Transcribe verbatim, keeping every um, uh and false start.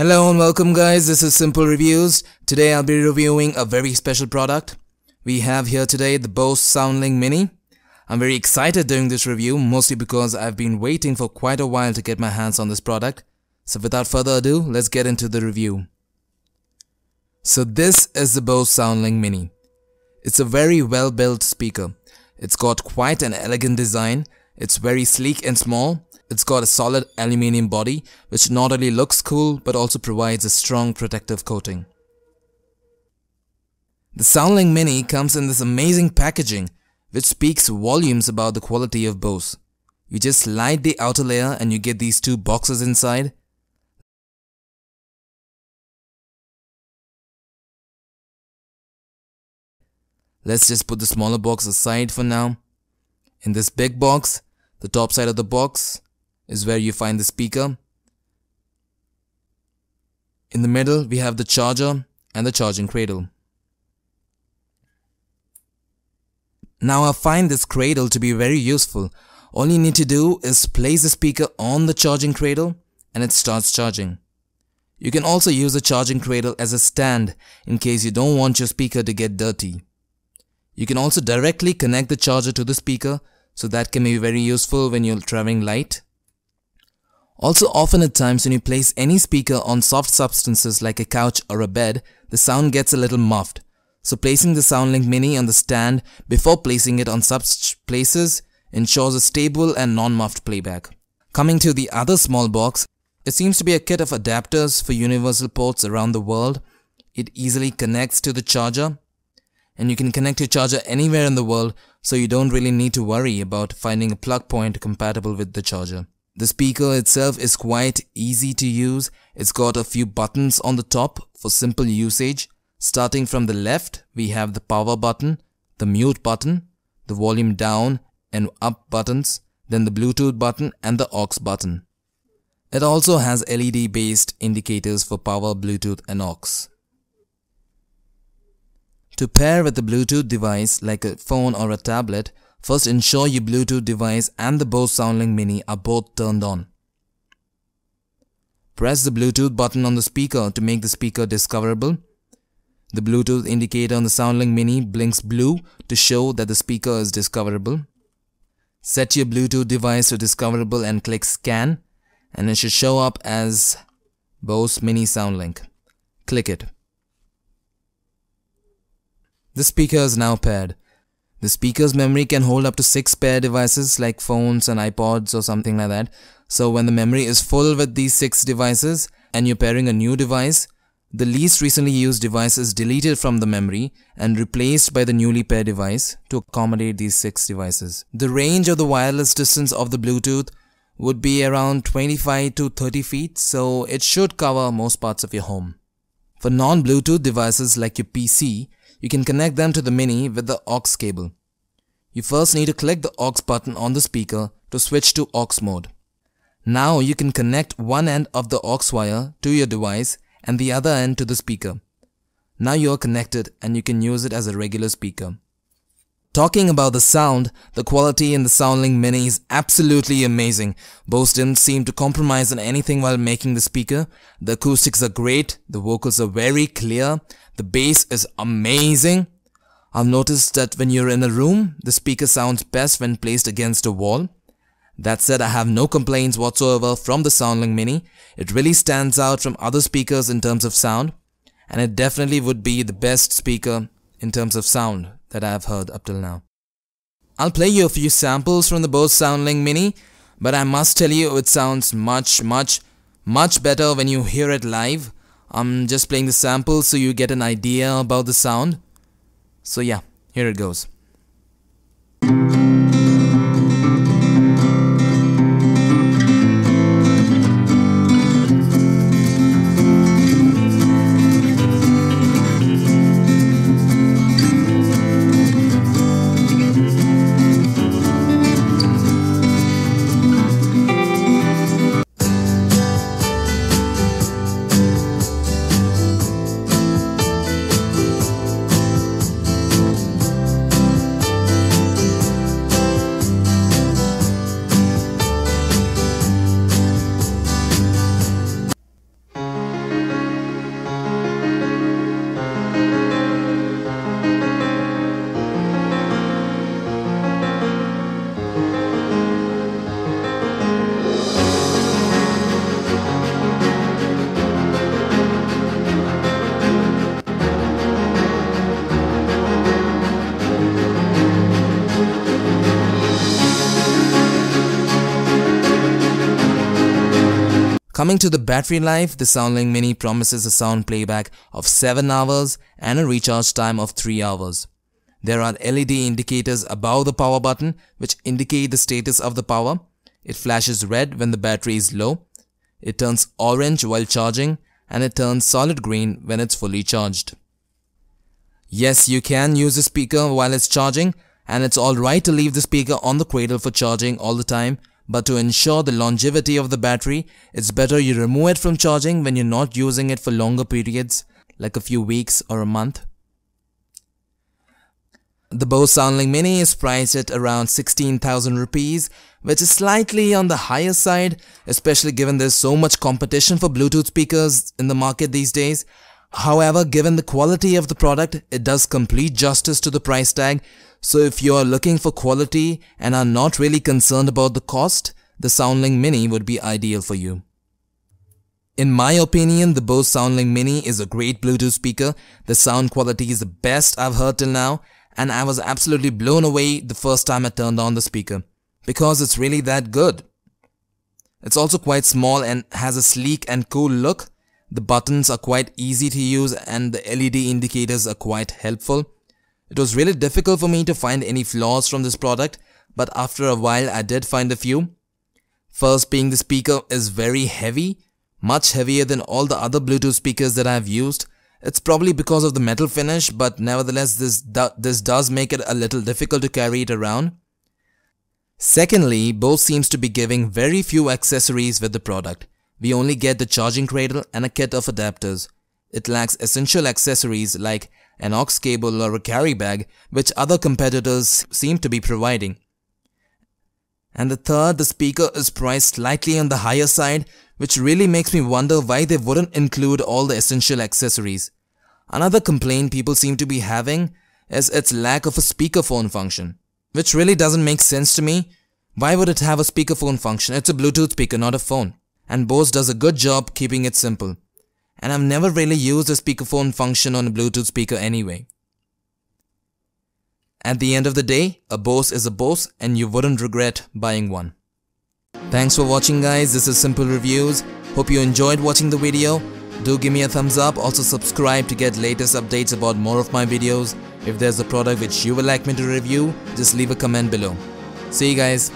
Hello and welcome guys, this is Symple Reviews. Today I'll be reviewing a very special product. We have here today the Bose SoundLink Mini. I'm very excited doing this review, mostly because I've been waiting for quite a while to get my hands on this product. So without further ado, let's get into the review. So this is the Bose SoundLink Mini. It's a very well built speaker. It's got quite an elegant design. It's very sleek and small. It's got a solid aluminium body, which not only looks cool, but also provides a strong protective coating. The SoundLink Mini comes in this amazing packaging, which speaks volumes about the quality of Bose. You just slide the outer layer and you get these two boxes inside. Let's just put the smaller box aside for now. In this big box, the top side of the box is where you find the speaker. In the middle, we have the charger and the charging cradle. Now I find this cradle to be very useful. All you need to do is place the speaker on the charging cradle and it starts charging. You can also use the charging cradle as a stand in case you don't want your speaker to get dirty. You can also directly connect the charger to the speaker, so that can be very useful when you're traveling light. Also, often at times when you place any speaker on soft substances like a couch or a bed, the sound gets a little muffed. So placing the SoundLink Mini on the stand before placing it on such places ensures a stable and non-muffed playback. Coming to the other small box, it seems to be a kit of adapters for universal ports around the world. It easily connects to the charger, and you can connect your charger anywhere in the world, so you don't really need to worry about finding a plug point compatible with the charger. The speaker itself is quite easy to use. It's got a few buttons on the top for simple usage. Starting from the left, we have the power button, the mute button, the volume down and up buttons, then the Bluetooth button and the aux button. It also has L E D based indicators for power, Bluetooth and aux. To pair with the Bluetooth device like a phone or a tablet, first ensure your Bluetooth device and the Bose SoundLink Mini are both turned on. Press the Bluetooth button on the speaker to make the speaker discoverable. The Bluetooth indicator on the SoundLink Mini blinks blue to show that the speaker is discoverable. Set your Bluetooth device to discoverable and click scan, and it should show up as Bose Mini SoundLink. Click it. The speaker is now paired. The speaker's memory can hold up to six pair devices like phones and iPods or something like that. So when the memory is full with these six devices and you're pairing a new device, the least recently used device is deleted from the memory and replaced by the newly paired device to accommodate these six devices. The range of the wireless distance of the Bluetooth would be around twenty-five to thirty feet, so it should cover most parts of your home. For non-Bluetooth devices like your P C, you can connect them to the Mini with the aux cable. You first need to click the aux button on the speaker to switch to aux mode. Now you can connect one end of the aux wire to your device and the other end to the speaker. Now you are connected and you can use it as a regular speaker. Talking about the sound, the quality in the SoundLink Mini is absolutely amazing. Bose didn't seem to compromise on anything while making the speaker. The acoustics are great, the vocals are very clear, the bass is amazing. I've noticed that when you're in a room, the speaker sounds best when placed against a wall. That said, I have no complaints whatsoever from the SoundLink Mini. It really stands out from other speakers in terms of sound, and it definitely would be the best speaker in terms of sound that I have heard up till now. I'll play you a few samples from the Bose SoundLink Mini, but I must tell you it sounds much, much, much better when you hear it live. I'm just playing the samples so you get an idea about the sound. So yeah, here it goes. Coming to the battery life, the SoundLink Mini promises a sound playback of seven hours and a recharge time of three hours. There are L E D indicators above the power button which indicate the status of the power. It flashes red when the battery is low, it turns orange while charging, and it turns solid green when it's fully charged. Yes, you can use the speaker while it's charging, and it's alright to leave the speaker on the cradle for charging all the time, but to ensure the longevity of the battery, it's better you remove it from charging when you're not using it for longer periods, like a few weeks or a month. The Bose SoundLink Mini is priced at around sixteen thousand rupees, which is slightly on the higher side, especially given there's so much competition for Bluetooth speakers in the market these days. However, given the quality of the product, it does complete justice to the price tag. So if you are looking for quality and are not really concerned about the cost, the SoundLink Mini would be ideal for you. In my opinion, the Bose SoundLink Mini is a great Bluetooth speaker. The sound quality is the best I've heard till now, and I was absolutely blown away the first time I turned on the speaker, because it's really that good. It's also quite small and has a sleek and cool look. The buttons are quite easy to use and the L E D indicators are quite helpful. It was really difficult for me to find any flaws from this product, but after a while I did find a few. First being, the speaker is very heavy, much heavier than all the other Bluetooth speakers that I have used. It's probably because of the metal finish, but nevertheless this, do this does make it a little difficult to carry it around. Secondly, Bose seems to be giving very few accessories with the product. We only get the charging cradle and a kit of adapters. It lacks essential accessories like an aux cable or a carry bag, which other competitors seem to be providing. And the third, the speaker is priced slightly on the higher side, which really makes me wonder why they wouldn't include all the essential accessories. Another complaint people seem to be having is its lack of a speakerphone function, which really doesn't make sense to me. Why would it have a speakerphone function? It's a Bluetooth speaker, not a phone. And Bose does a good job keeping it simple. And I've never really used the speakerphone function on a Bluetooth speaker anyway. At the end of the day, a Bose is a Bose and you wouldn't regret buying one. Thanks for watching, guys. This is Symple Reviews. Hope you enjoyed watching the video. Do give me a thumbs up. Also subscribe to get latest updates about more of my videos. If there's a product which you would like me to review, just leave a comment below. See you guys.